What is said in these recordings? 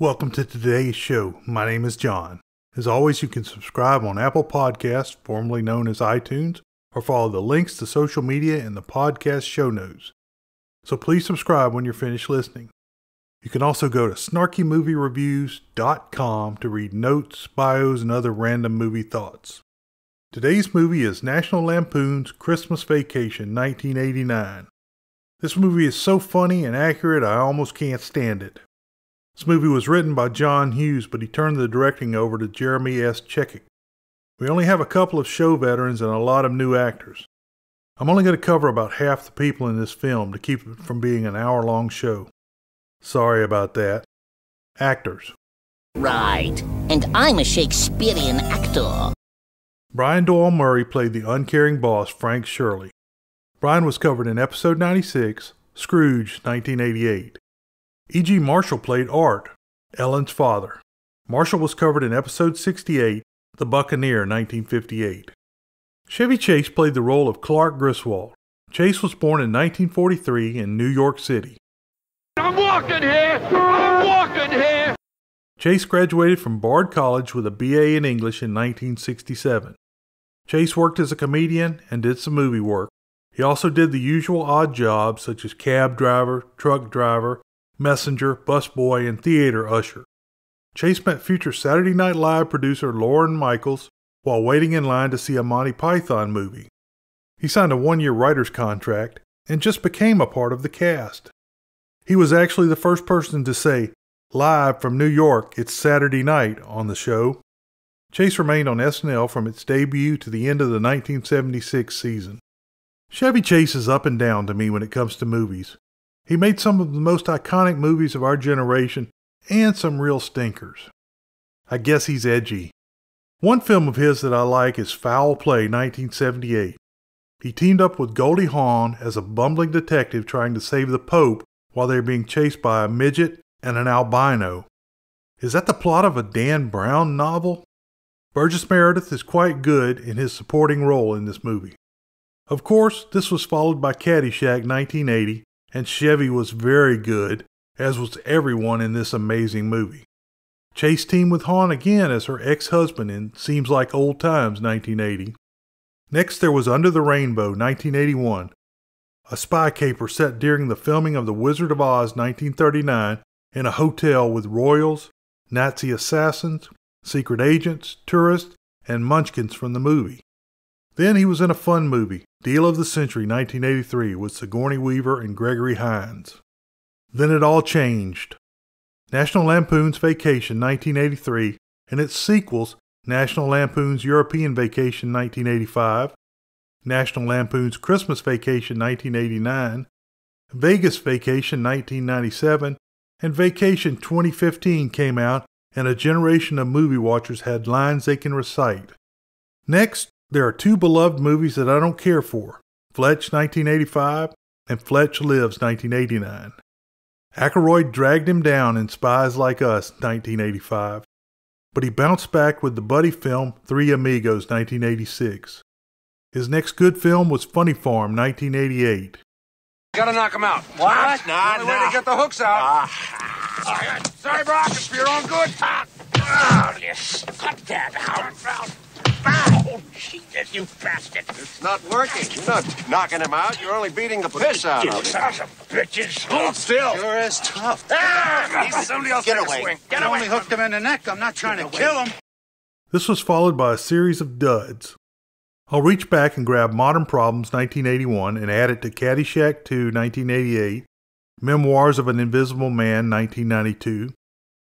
Welcome to today's show. My name is John. As always, you can subscribe on Apple Podcasts, formerly known as iTunes, or follow the links to social media in the podcast show notes. So please subscribe when you're finished listening. You can also go to snarkymoviereviews.com to read notes, bios, and other random movie thoughts. Today's movie is National Lampoon's Christmas Vacation 1989. This movie is so funny and accurate I almost can't stand it. This movie was written by John Hughes, but he turned the directing over to Jeremiah S. Chechik. We only have a couple of show veterans and a lot of new actors. I'm only going to cover about half the people in this film to keep it from being an hour-long show. Sorry about that. Actors. Right, and I'm a Shakespearean actor. Brian Doyle Murray played the uncaring boss, Frank Shirley. Brian was covered in Episode 96, Scrooge, 1988. E.G. Marshall played Art, Ellen's father. Marshall was covered in Episode 68, The Buccaneer, 1958. Chevy Chase played the role of Clark Griswold. Chase was born in 1943 in New York City. I'm walking here! I'm walking here! Chase graduated from Bard College with a B.A. in English in 1967. Chase worked as a comedian and did some movie work. He also did the usual odd jobs such as cab driver, truck driver, messenger, busboy, and theater usher. Chase met future Saturday Night Live producer Lorne Michaels while waiting in line to see a Monty Python movie. He signed a one-year writer's contract and just became a part of the cast. He was actually the first person to say, "Live from New York, it's Saturday night" on the show. Chase remained on SNL from its debut to the end of the 1976 season. Chevy Chase is up and down to me when it comes to movies. He made some of the most iconic movies of our generation, and some real stinkers. I guess he's edgy. One film of his that I like is Foul Play, 1978. He teamed up with Goldie Hawn as a bumbling detective trying to save the Pope while they're being chased by a midget and an albino. Is that the plot of a Dan Brown novel? Burgess Meredith is quite good in his supporting role in this movie. Of course, this was followed by Caddyshack 1980, and Chevy was very good, as was everyone in this amazing movie. Chase teamed with Hawn again as her ex-husband in Seems Like Old Times 1980. Next there was Under the Rainbow 1981, a spy caper set during the filming of The Wizard of Oz 1939 in a hotel with royals, Nazi assassins, secret agents, tourists, and munchkins from the movie. Then he was in a fun movie, Deal of the Century 1983, with Sigourney Weaver and Gregory Hines. Then it all changed. National Lampoon's Vacation 1983 and its sequels, National Lampoon's European Vacation 1985, National Lampoon's Christmas Vacation 1989, Vegas Vacation 1997, and Vacation 2015 came out, and a generation of movie watchers had lines they can recite. Next, there are two beloved movies that I don't care for, Fletch 1985 and Fletch Lives 1989. Aykroyd dragged him down in Spies Like Us 1985, but he bounced back with the buddy film Three Amigos 1986. His next good film was Funny Farm 1988. Gotta knock him out. What? Nah. Way to get the hooks out. Sorry, Brock, it's for your own good. You stuck that hound round. Oh, Jesus, you bastard. It's not working. You're not knocking him out. You're only beating the piss out of him. You sons of bitches. Hold still. You're as tough. Somebody else get away. Get away. I only hooked him in the neck. I'm not trying to kill him. This was followed by a series of duds. I'll reach back and grab Modern Problems 1981 and add it to Caddyshack 2 1988, Memoirs of an Invisible Man 1992,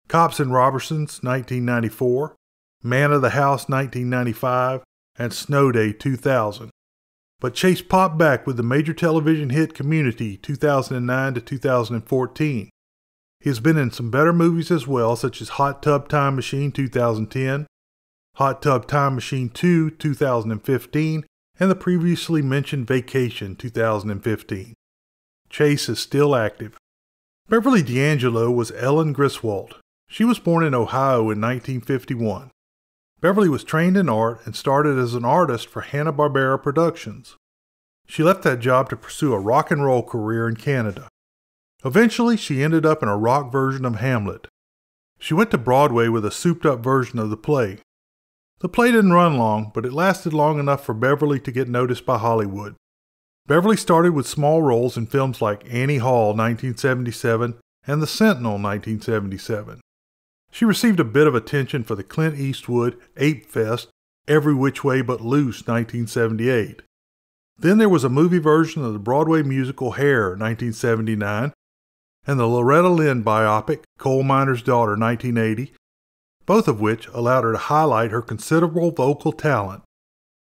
Cops and Robbersons 1994, Man of the House 1995, and Snow Day 2000. But Chase popped back with the major television hit Community 2009 to 2014. He has been in some better movies as well, such as Hot Tub Time Machine 2010, Hot Tub Time Machine 2 2015, and the previously mentioned Vacation 2015. Chase is still active. Beverly D'Angelo was Ellen Griswold. She was born in Ohio in 1951. Beverly was trained in art and started as an artist for Hanna-Barbera Productions. She left that job to pursue a rock and roll career in Canada. Eventually, she ended up in a rock version of Hamlet. She went to Broadway with a souped-up version of the play. The play didn't run long, but it lasted long enough for Beverly to get noticed by Hollywood. Beverly started with small roles in films like Annie Hall, 1977, and The Sentinel, 1977. She received a bit of attention for the Clint Eastwood Ape Fest, Every Which Way But Loose, 1978. Then there was a movie version of the Broadway musical Hair, 1979, and the Loretta Lynn biopic Coal Miner's Daughter, 1980, both of which allowed her to highlight her considerable vocal talent.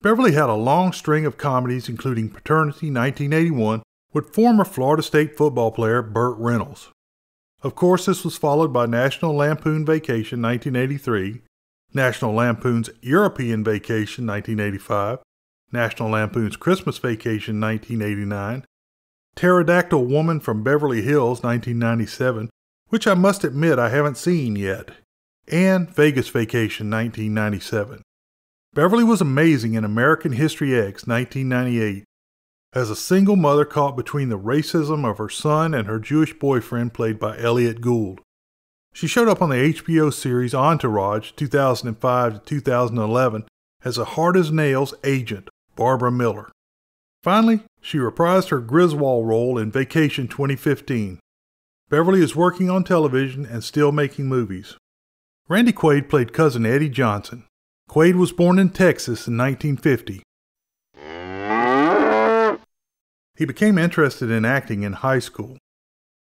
Beverly had a long string of comedies, including Paternity, 1981, with former Florida State football player Burt Reynolds. Of course, this was followed by National Lampoon's Vacation, 1983, National Lampoon's European Vacation, 1985, National Lampoon's Christmas Vacation, 1989, Pterodactyl Woman from Beverly Hills, 1997, which I must admit I haven't seen yet, and Vegas Vacation, 1997. Beverly was amazing in American History X, 1998, as a single mother caught between the racism of her son and her Jewish boyfriend played by Elliot Gould. She showed up on the HBO series Entourage, 2005 to 2011, as a hard-as-nails agent, Barbara Miller. Finally, she reprised her Griswold role in Vacation 2015. Beverly is working on television and still making movies. Randy Quaid played cousin Eddie Johnson. Quaid was born in Texas in 1950. He became interested in acting in high school.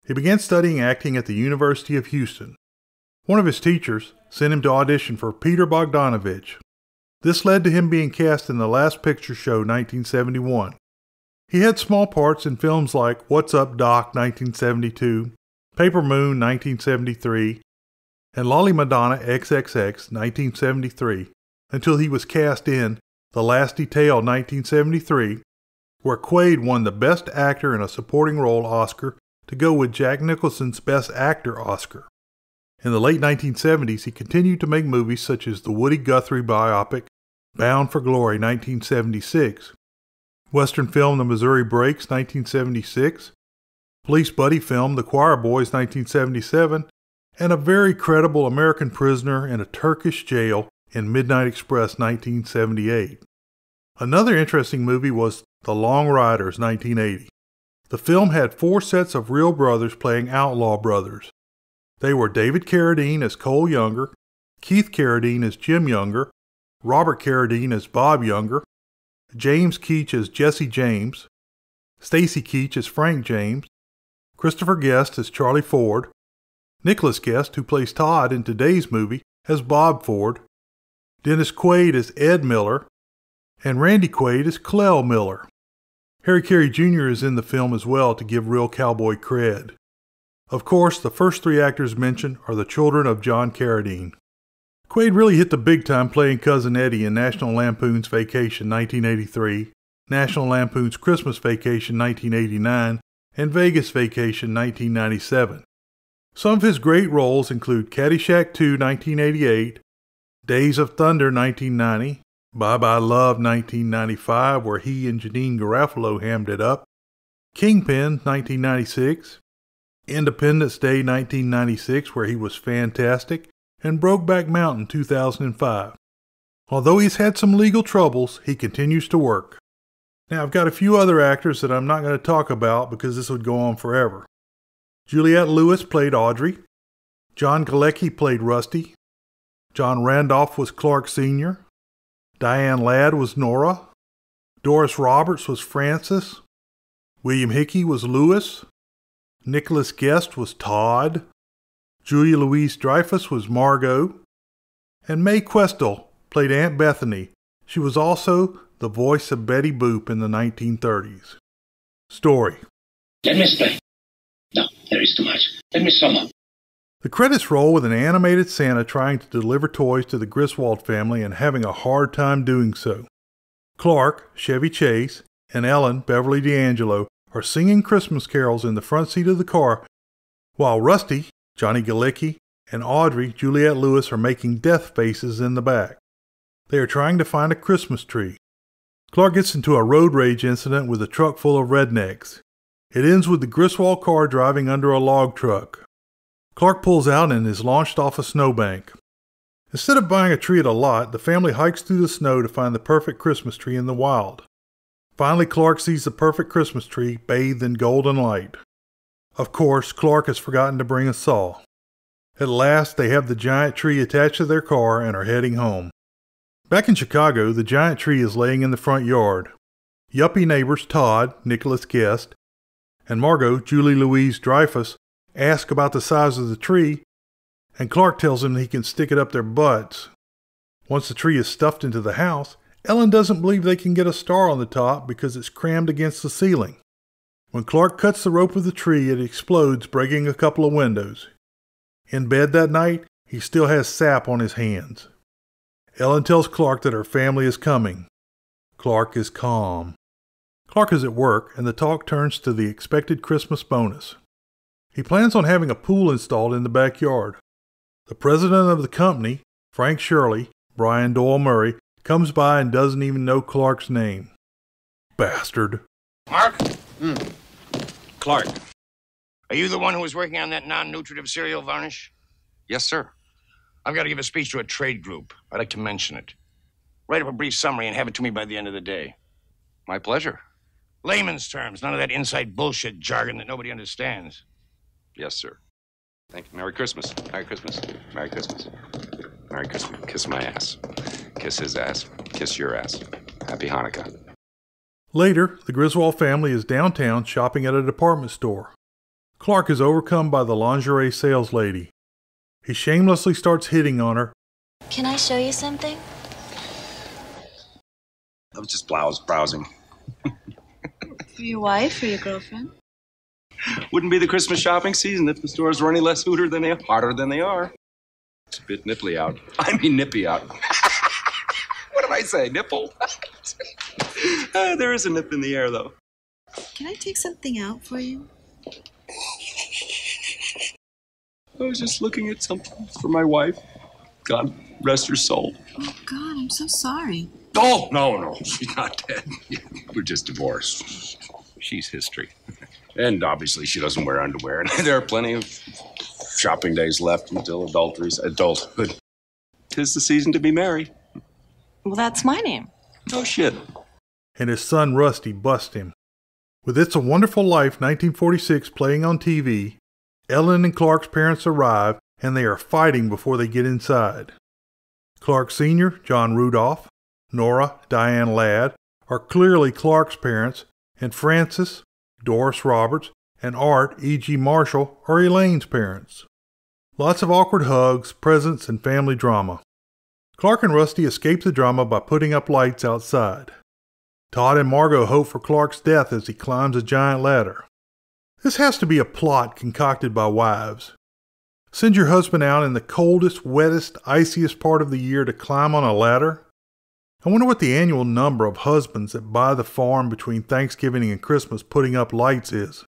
He began studying acting at the University of Houston. One of his teachers sent him to audition for Peter Bogdanovich. This led to him being cast in The Last Picture Show, 1971. He had small parts in films like What's Up, Doc, 1972, Paper Moon, 1973, and Lolly Madonna XXX, 1973, until he was cast in The Last Detail, 1973, where Quaid won the Best Actor in a Supporting Role Oscar to go with Jack Nicholson's Best Actor Oscar. In the late 1970s, he continued to make movies such as the Woody Guthrie biopic Bound for Glory, 1976, Western film The Missouri Breaks, 1976, police buddy film The Choir Boys, 1977, and a very credible American prisoner in a Turkish jail in Midnight Express, 1978. Another interesting movie was The Long Riders, 1980. The film had four sets of real brothers playing outlaw brothers. They were David Carradine as Cole Younger, Keith Carradine as Jim Younger, Robert Carradine as Bob Younger, James Keach as Jesse James, Stacy Keach as Frank James, Christopher Guest as Charlie Ford, Nicholas Guest, who plays Todd in today's movie, as Bob Ford, Dennis Quaid as Ed Miller, and Randy Quaid as Clell Miller. Harry Carey Jr. is in the film as well to give real cowboy cred. Of course, the first three actors mentioned are the children of John Carradine. Quaid really hit the big time playing Cousin Eddie in National Lampoon's Vacation 1983, National Lampoon's Christmas Vacation 1989, and Vegas Vacation 1997. Some of his great roles include Caddyshack 2 1988, Days of Thunder 1990, Bye Bye Love 1995, where he and Janine Garofalo hammed it up, Kingpin 1996, Independence Day 1996, where he was fantastic, and Brokeback Mountain 2005. Although he's had some legal troubles, he continues to work. Now, I've got a few other actors that I'm not going to talk about because this would go on forever. Juliette Lewis played Audrey. John Galecki played Rusty. John Randolph was Clark Sr. Diane Ladd was Nora. Doris Roberts was Frances. William Hickey was Lewis. Nicholas Guest was Todd. Julia Louis-Dreyfus was Margot. And Mae Questel played Aunt Bethany. She was also the voice of Betty Boop in the 1930s. Story. Let me explain. No, there is too much. Let me sum up. The credits roll with an animated Santa trying to deliver toys to the Griswold family and having a hard time doing so. Clark, Chevy Chase, and Ellen, Beverly D'Angelo, are singing Christmas carols in the front seat of the car, while Rusty, Johnny Galecki, and Audrey, Juliette Lewis, are making death faces in the back. They are trying to find a Christmas tree. Clark gets into a road rage incident with a truck full of rednecks. It ends with the Griswold car driving under a log truck. Clark pulls out and is launched off a snowbank. Instead of buying a tree at a lot, the family hikes through the snow to find the perfect Christmas tree in the wild. Finally, Clark sees the perfect Christmas tree bathed in golden light. Of course, Clark has forgotten to bring a saw. At last, they have the giant tree attached to their car and are heading home. Back in Chicago, the giant tree is laying in the front yard. Yuppie neighbors Todd, Nicholas Guest, and Margot, Julie Louise Dreyfus, ask about the size of the tree, and Clark tells them he can stick it up their butts. Once the tree is stuffed into the house, Ellen doesn't believe they can get a star on the top because it's crammed against the ceiling. When Clark cuts the rope of the tree, it explodes, breaking a couple of windows. In bed that night, he still has sap on his hands. Ellen tells Clark that her family is coming. Clark is calm. Clark is at work, and the talk turns to the expected Christmas bonus. He plans on having a pool installed in the backyard. The president of the company, Frank Shirley, Brian Doyle Murray, comes by and doesn't even know Clark's name. Bastard. Mark? Clark. Are you the one who was working on that non-nutritive cereal varnish? Yes, sir. I've got to give a speech to a trade group. I'd like to mention it. Write up a brief summary and have it to me by the end of the day. My pleasure. Layman's terms, none of that inside bullshit jargon that nobody understands. Yes, sir. Thank you. Merry Christmas. Merry Christmas. Merry Christmas. Merry Christmas. Kiss my ass. Kiss his ass. Kiss your ass. Happy Hanukkah. Later, the Griswold family is downtown shopping at a department store. Clark is overcome by the lingerie sales lady. He shamelessly starts hitting on her. Can I show you something? I was just browsing. For your wife or your girlfriend? Wouldn't be the Christmas shopping season if the stores were any less harder than they are. It's a bit nipply out. I mean nippy out. What did I say? Nipple? There is a nip in the air, though. Can I take something out for you? I was just looking at something for my wife. God rest her soul. Oh, God, I'm so sorry. Oh, no, she's not dead. We're just divorced. She's history. And obviously she doesn't wear underwear. And there are plenty of shopping days left until adulthood. 'Tis the season to be merry. Well, that's my name. Oh, shit. And his son, Rusty, busts him. With It's a Wonderful Life 1946 playing on TV, Ellen and Clark's parents arrive, and they are fighting before they get inside. Clark Sr., John Rudolph, Nora, Diane Ladd, are clearly Clark's parents, and Francis, Doris Roberts, and Art, E.G. Marshall, are Elaine's parents. Lots of awkward hugs, presents, and family drama. Clark and Rusty escape the drama by putting up lights outside. Todd and Margot hope for Clark's death as he climbs a giant ladder. This has to be a plot concocted by wives. Send your husband out in the coldest, wettest, iciest part of the year to climb on a ladder? I wonder what the annual number of husbands that buy the farm between Thanksgiving and Christmas putting up lights is.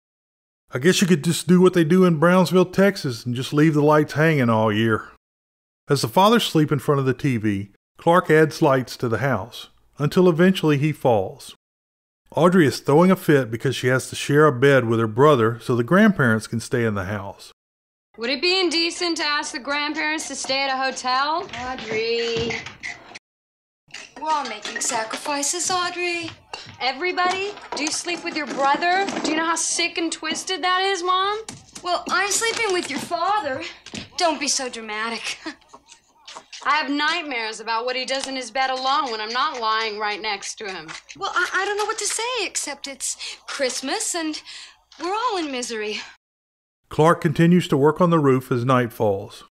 I guess you could just do what they do in Brownsville, Texas, and just leave the lights hanging all year. As the fathers sleep in front of the TV, Clark adds lights to the house, until eventually he falls. Audrey is throwing a fit because she has to share a bed with her brother so the grandparents can stay in the house. Would it be indecent to ask the grandparents to stay at a hotel? Audrey. We're all making sacrifices, Audrey. Everybody? Do you sleep with your brother? Do you know how sick and twisted that is, Mom? Well, I'm sleeping with your father. Don't be so dramatic. I have nightmares about what he does in his bed alone when I'm not lying right next to him. Well, I don't know what to say, except it's Christmas and we're all in misery. Clark continues to work on the roof as night falls.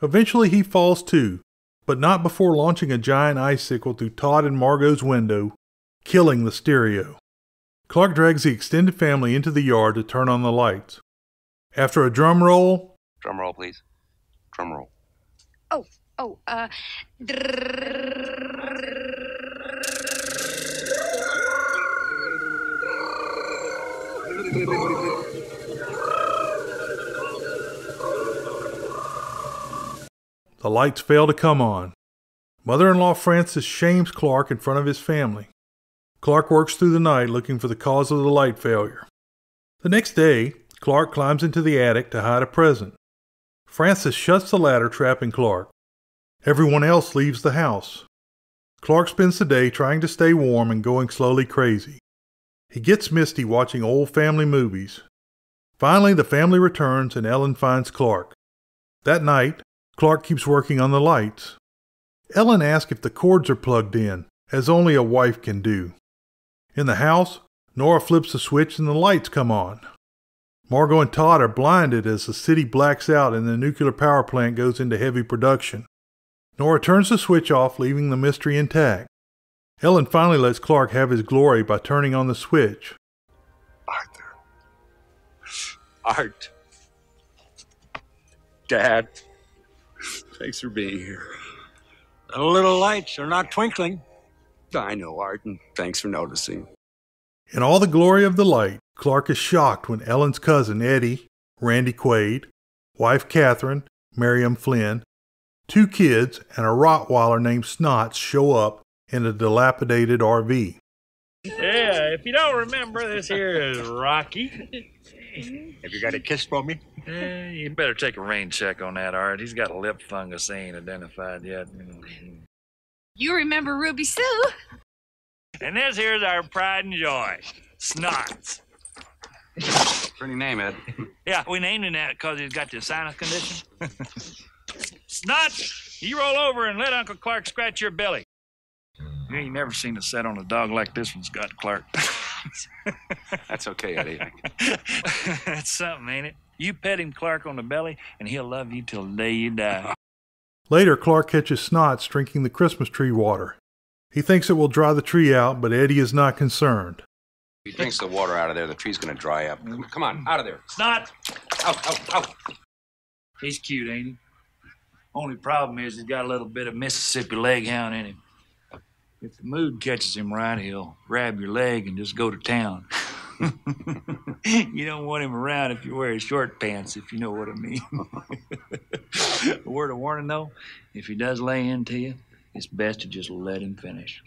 Eventually he falls too, but not before launching a giant icicle through Todd and Margot's window, killing the stereo. Clark drags the extended family into the yard to turn on the lights. After a drum roll... Drum roll, please. Drum roll. Oh. Oh, The lights fail to come on. Mother-in-law Frances shames Clark in front of his family. Clark works through the night looking for the cause of the light failure. The next day, Clark climbs into the attic to hide a present. Francis shuts the ladder, trapping Clark. Everyone else leaves the house. Clark spends the day trying to stay warm and going slowly crazy. He gets misty watching old family movies. Finally, the family returns and Ellen finds Clark. That night, Clark keeps working on the lights. Ellen asks if the cords are plugged in, as only a wife can do. In the house, Nora flips a switch and the lights come on. Margot and Todd are blinded as the city blacks out and the nuclear power plant goes into heavy production. Nora turns the switch off, leaving the mystery intact. Ellen finally lets Clark have his glory by turning on the switch. Arthur. Art. Dad. Thanks for being here. The little lights are not twinkling. I know, Art, and thanks for noticing. In all the glory of the light, Clark is shocked when Ellen's cousin Eddie, Randy Quaid, wife Catherine, Miriam Flynn, two kids, and a Rottweiler named Snots show up in a dilapidated RV. Yeah, if you don't remember, this here is Rocky. Have you got a kiss for me? You better take a rain check on that, Art. He's got a lip fungus he ain't identified yet. You remember Ruby Sue. And this here's our pride and joy, Snots. Pretty name, Ed. Yeah, we named him that because he's got this sinus condition. Snots, you roll over and let Uncle Clark scratch your belly. You ain't never seen a set on a dog like this one's got, Clark. That's okay, Eddie. That's something, ain't it? You pet him, Clark, on the belly, and he'll love you till the day you die. Later, Clark catches Snots drinking the Christmas tree water. He thinks it will dry the tree out, but Eddie is not concerned. If he drinks the water out of there, the tree's going to dry up. Come on, out of there. Snots! Out, out, out. He's cute, ain't he? Only problem is he's got a little bit of Mississippi leg hound in him. If the mood catches him right, he'll grab your leg and just go to town. You don't want him around if you're wearing short pants, if you know what I mean. A word of warning, though, if he does lay into you, it's best to just let him finish.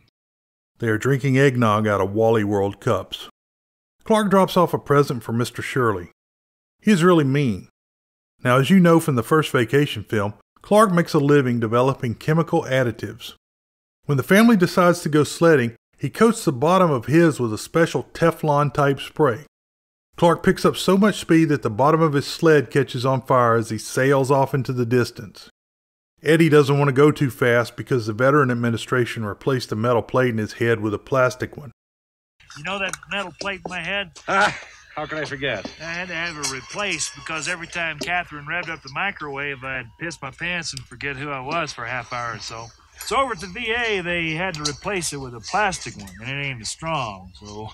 They are drinking eggnog out of Wally World cups. Clark drops off a present for Mr. Shirley. He is really mean. Now, as you know from the first vacation film, Clark makes a living developing chemical additives. When the family decides to go sledding, he coats the bottom of his with a special Teflon-type spray. Clark picks up so much speed that the bottom of his sled catches on fire as he sails off into the distance. Eddie doesn't want to go too fast because the Veteran Administration replaced the metal plate in his head with a plastic one. You know that metal plate in my head? How can I forget? I had to have it replaced because every time Catherine revved up the microwave, I'd piss my pants and forget who I was for a half hour or so. So over at the VA, they had to replace it with a plastic one, and it ain't as strong, so...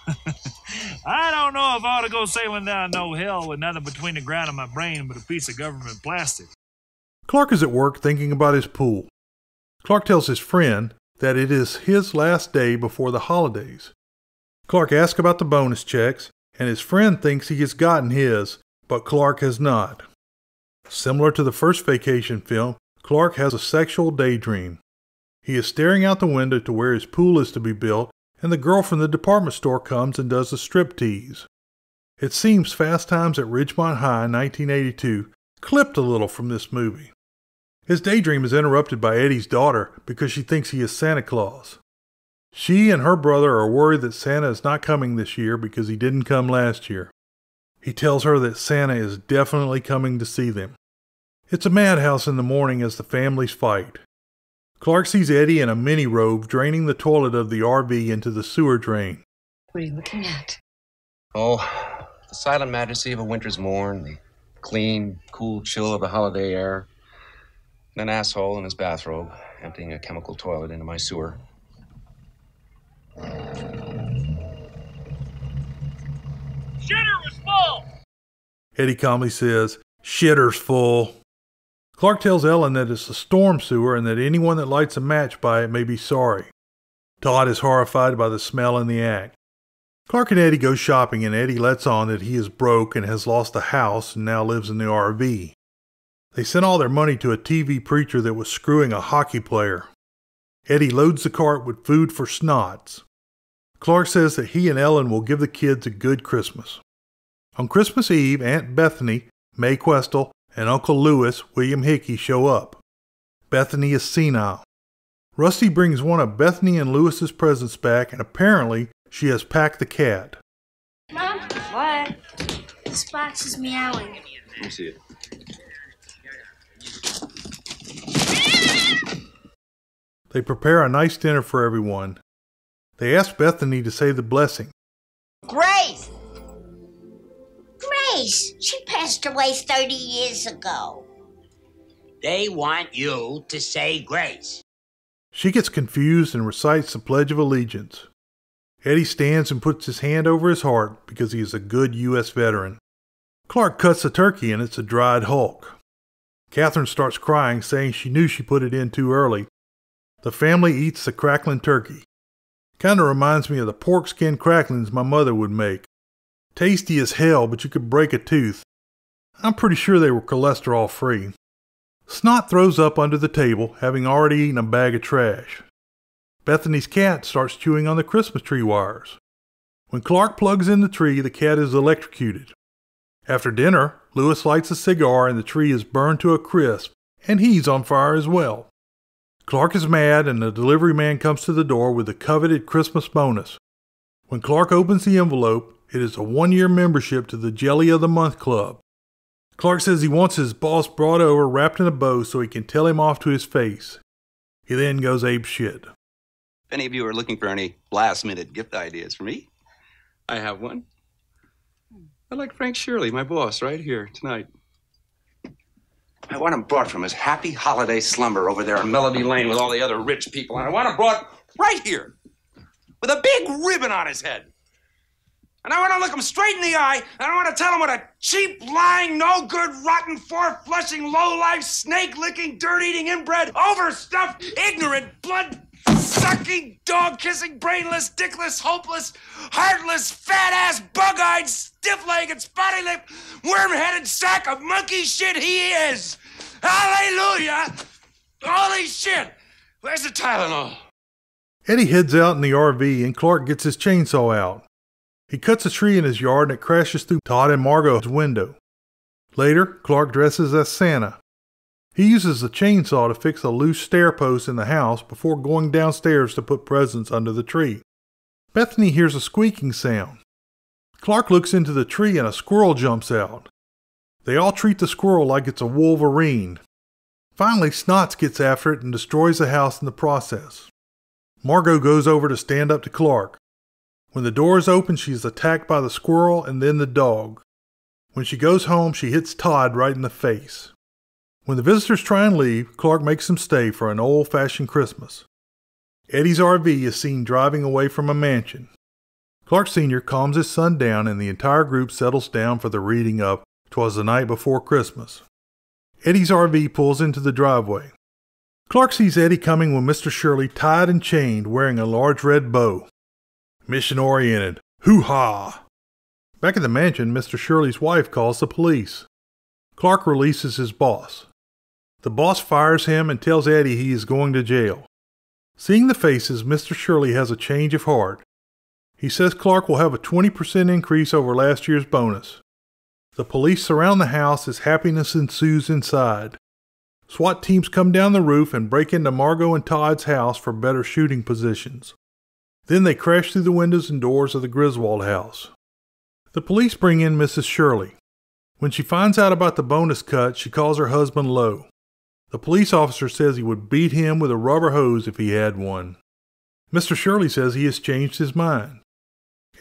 I don't know if I ought to go sailing down no hill with nothing between the ground and my brain but a piece of government plastic. Clark is at work thinking about his pool. Clark tells his friend that it is his last day before the holidays. Clark asks about the bonus checks, and his friend thinks he has gotten his, but Clark has not. Similar to the first vacation film, Clark has a sexual daydream. He is staring out the window to where his pool is to be built, and the girl from the department store comes and does a striptease. It seems Fast Times at Ridgemont High in 1982 clipped a little from this movie. His daydream is interrupted by Eddie's daughter because she thinks he is Santa Claus. She and her brother are worried that Santa is not coming this year because he didn't come last year. He tells her that Santa is definitely coming to see them. It's a madhouse in the morning as the families fight. Clark sees Eddie in a mini-robe draining the toilet of the RV into the sewer drain. What are you looking at? Oh, the silent majesty of a winter's morn, the clean, cool chill of the holiday air, and an asshole in his bathrobe emptying a chemical toilet into my sewer. Shitter was full! Eddie calmly says, "Shitter's full." Clark tells Ellen that it's a storm sewer and that anyone that lights a match by it may be sorry. Todd is horrified by the smell and the act. Clark and Eddie go shopping and Eddie lets on that he is broke and has lost a house and now lives in the RV. They sent all their money to a TV preacher that was screwing a hockey player. Eddie loads the cart with food for Snots. Clark says that he and Ellen will give the kids a good Christmas. On Christmas Eve, Aunt Bethany, Mae Questel, and Uncle Lewis, William Hickey, show up. Bethany is senile. Rusty brings one of Bethany and Lewis's presents back, and apparently she has packed the cat. Mom? What? This box is meowing. Let me see it. They prepare a nice dinner for everyone. They ask Bethany to say the blessing. Grace! Grace! She passed away 30 years ago. They want you to say grace. She gets confused and recites the Pledge of Allegiance. Eddie stands and puts his hand over his heart because he is a good U.S. veteran. Clark cuts the turkey and it's a dried hulk. Catherine starts crying, saying she knew she put it in too early. The family eats the crackling turkey. Kinda reminds me of the pork skin cracklings my mother would make. Tasty as hell, but you could break a tooth. I'm pretty sure they were cholesterol free. Snot throws up under the table, having already eaten a bag of trash. Bethany's cat starts chewing on the Christmas tree wires. When Clark plugs in the tree, the cat is electrocuted. After dinner, Lewis lights a cigar and the tree is burned to a crisp, and he's on fire as well. Clark is mad and the delivery man comes to the door with the coveted Christmas bonus. When Clark opens the envelope, it is a one-year membership to the Jelly of the Month Club. Clark says he wants his boss brought over wrapped in a bow so he can tell him off to his face. He then goes apeshit. If any of you are looking for any last-minute gift ideas for me, I have one. I like Frank Shirley, my boss, right here tonight. I want him brought from his happy holiday slumber over there on Melody Lane with all the other rich people, and I want him brought right here with a big ribbon on his head. And I want to look him straight in the eye, and I want to tell him what a cheap, lying, no-good, rotten, four-flushing, low-life, snake-licking, dirt-eating, inbred, overstuffed, ignorant, blood... sucking, dog-kissing, brainless, dickless, hopeless, heartless, fat-ass, bug-eyed, stiff-legged, spotty-lipped, worm-headed sack of monkey shit he is! Hallelujah! Holy shit! Where's the Tylenol? Eddie heads out in the RV and Clark gets his chainsaw out. He cuts a tree in his yard and it crashes through Todd and Margot's window. Later, Clark dresses as Santa. He uses the chainsaw to fix a loose stair post in the house before going downstairs to put presents under the tree. Bethany hears a squeaking sound. Clark looks into the tree and a squirrel jumps out. They all treat the squirrel like it's a wolverine. Finally, Snots gets after it and destroys the house in the process. Margot goes over to stand up to Clark. When the door is open, she is attacked by the squirrel and then the dog. When she goes home, she hits Todd right in the face. When the visitors try and leave, Clark makes them stay for an old-fashioned Christmas. Eddie's RV is seen driving away from a mansion. Clark Sr. calms his son down and the entire group settles down for the reading of 'Twas the Night Before Christmas. Eddie's RV pulls into the driveway. Clark sees Eddie coming with Mr. Shirley tied and chained, wearing a large red bow. Mission-oriented. Hoo-ha! Back at the mansion, Mr. Shirley's wife calls the police. Clark releases his boss. The boss fires him and tells Eddie he is going to jail. Seeing the faces, Mr. Shirley has a change of heart. He says Clark will have a 20% increase over last year's bonus. The police surround the house as happiness ensues inside. SWAT teams come down the roof and break into Margot and Todd's house for better shooting positions. Then they crash through the windows and doors of the Griswold house. The police bring in Mrs. Shirley. When she finds out about the bonus cut, she calls her husband low. The police officer says he would beat him with a rubber hose if he had one. Mr. Shirley says he has changed his mind.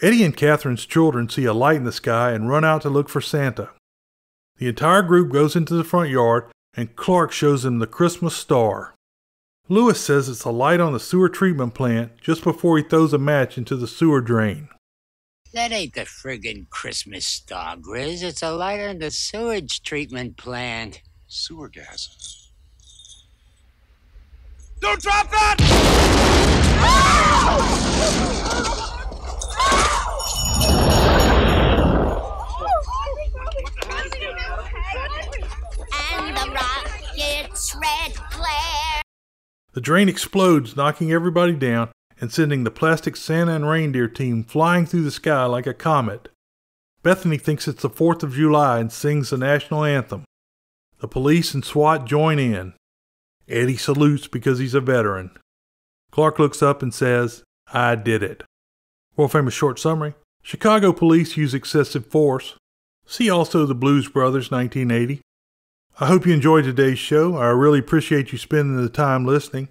Eddie and Catherine's children see a light in the sky and run out to look for Santa. The entire group goes into the front yard and Clark shows them the Christmas star. Lewis says it's a light on the sewer treatment plant just before he throws a match into the sewer drain. That ain't the friggin' Christmas star, Grizz. It's a light on the sewage treatment plant. Sewer gas. Don't drop that! And the rocket's red glare. The drain explodes, knocking everybody down and sending the plastic Santa and reindeer team flying through the sky like a comet. Bethany thinks it's the 4th of July and sings the national anthem. The police and SWAT join in. Eddie salutes because he's a veteran. Clark looks up and says, "I did it." World Famous short summary. Chicago police use excessive force. See also The Blues Brothers, 1980. I hope you enjoyed today's show. I really appreciate you spending the time listening.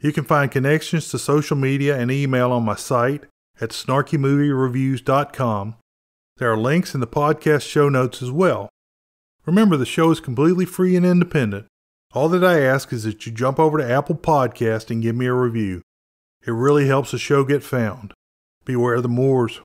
You can find connections to social media and email on my site at snarkymoviereviews.com. There are links in the podcast show notes as well. Remember, the show is completely free and independent. All that I ask is that you jump over to Apple Podcast and give me a review. It really helps the show get found. Beware the Moors.